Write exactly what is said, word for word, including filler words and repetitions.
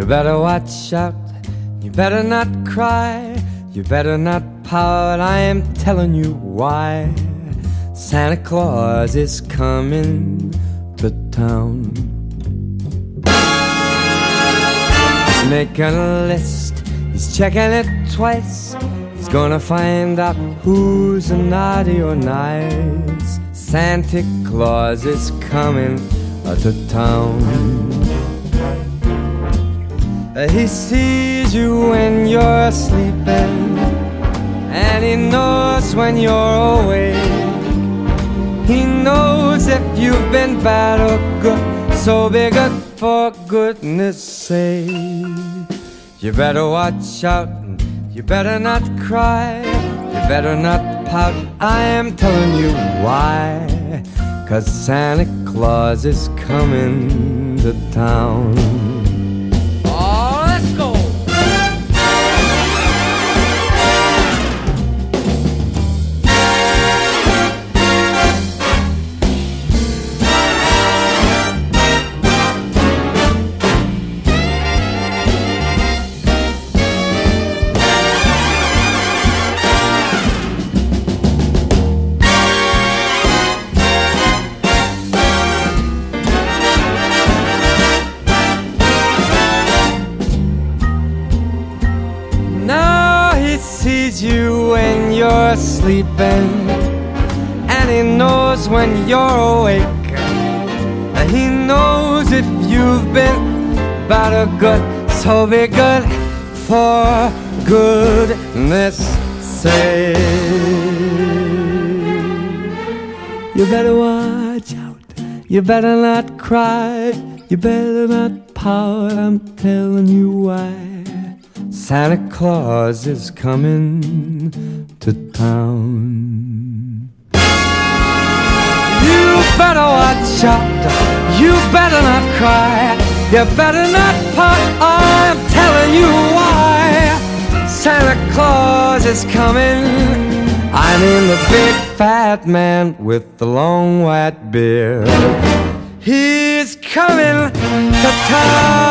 You better watch out, you better not cry, you better not pout, I am telling you why. Santa Claus is coming to town. He's making a list, he's checking it twice, he's gonna find out who's naughty or nice. Santa Claus is coming to town. He sees you when you're sleeping, and he knows when you're awake. He knows if you've been bad or good, so be good for goodness sake. You better watch out, you better not cry, you better not pout, I am telling you why. Cause Santa Claus is coming to town. You when you're sleeping, and he knows when you're awake. He knows if you've been bad or good, so be good for goodness sake. You better watch out, you better not cry, you better not pout, I'm telling you why. Santa Claus is coming to town. You better watch out, you better not cry, you better not pout, I'm telling you why. Santa Claus is coming, I mean the big fat man with the long white beard. He's coming to town.